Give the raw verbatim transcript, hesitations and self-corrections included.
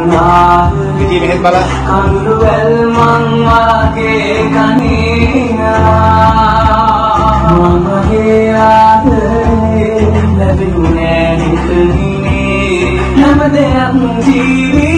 Hindi minute pala. Ang duel mang magkikanina, mamahiyahin na binunin ito hini, na madayang diri.